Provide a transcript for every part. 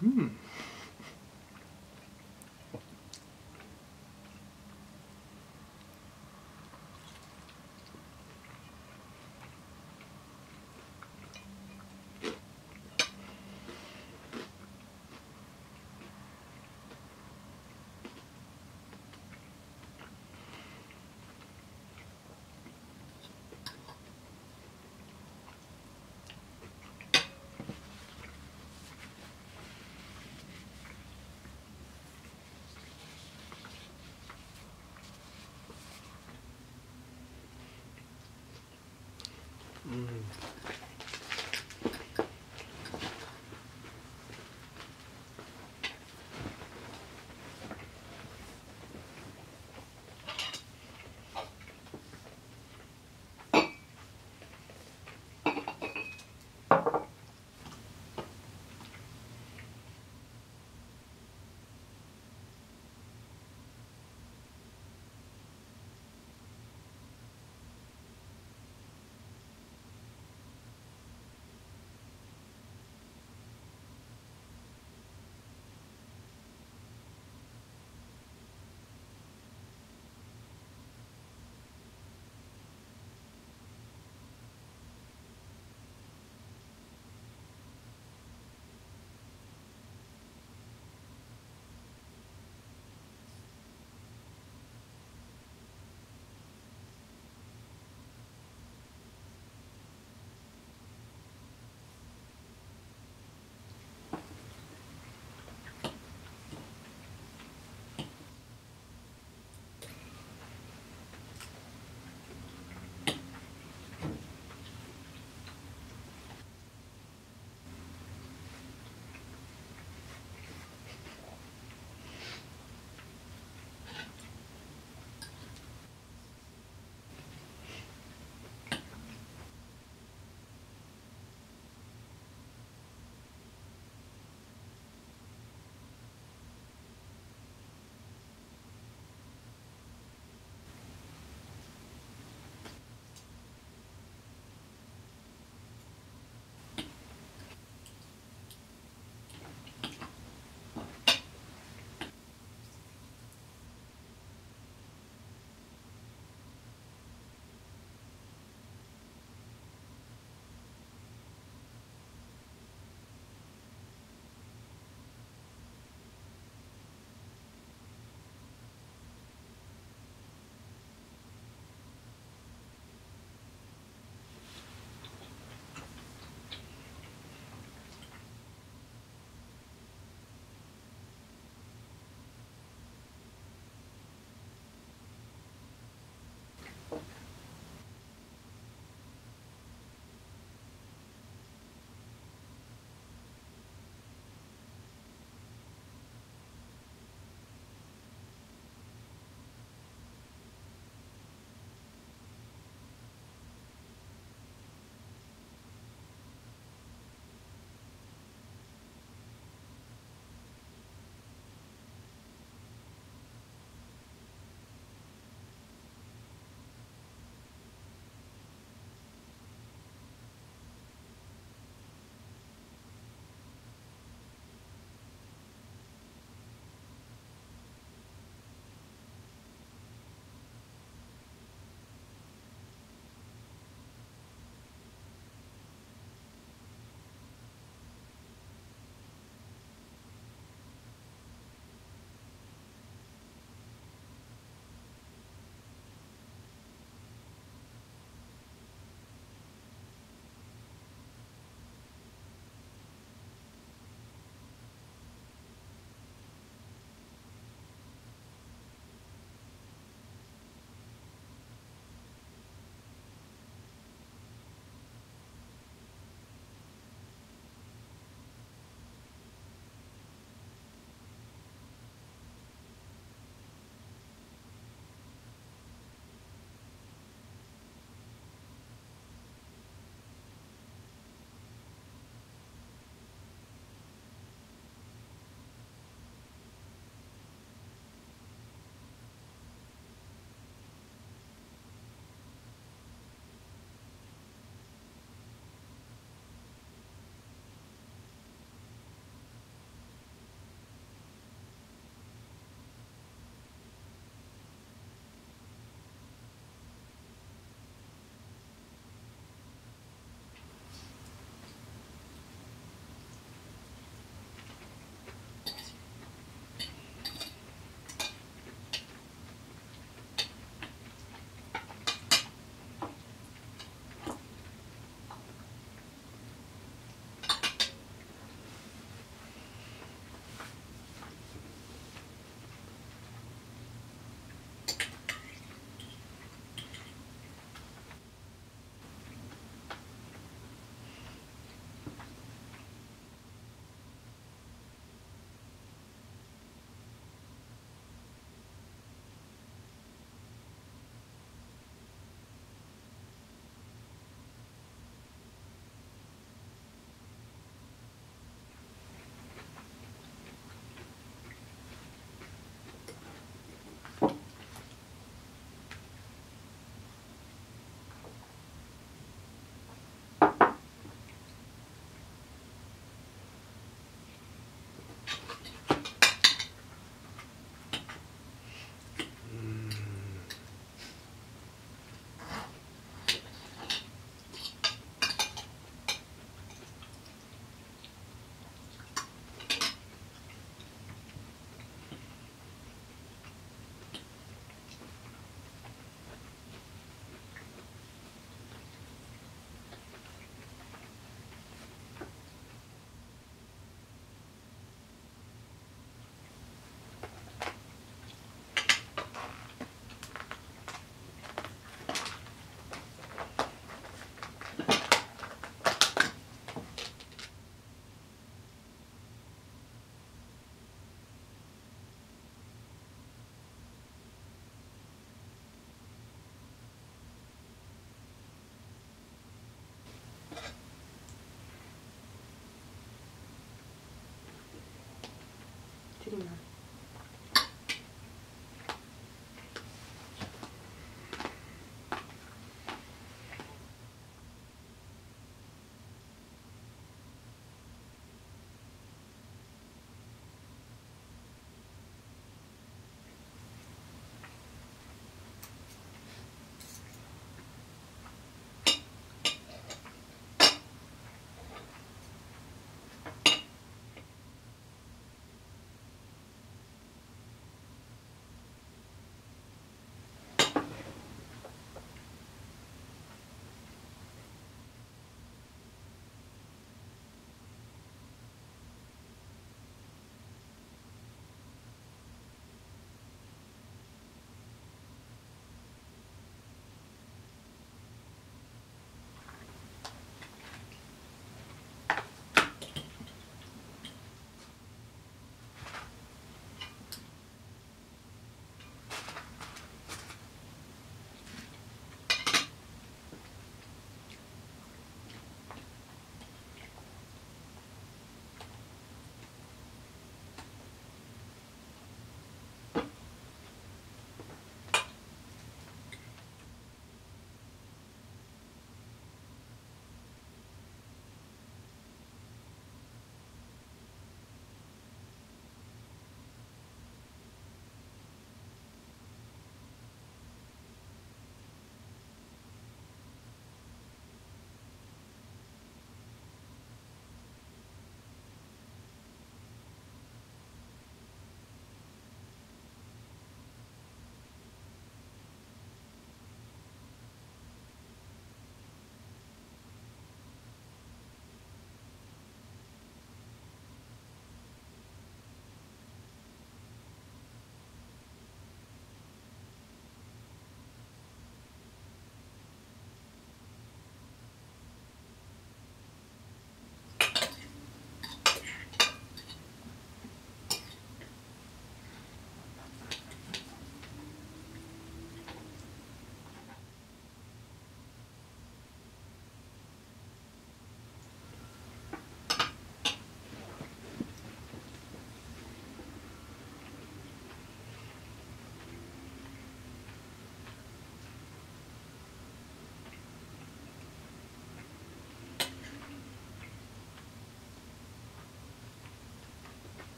Hmm.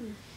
mínima.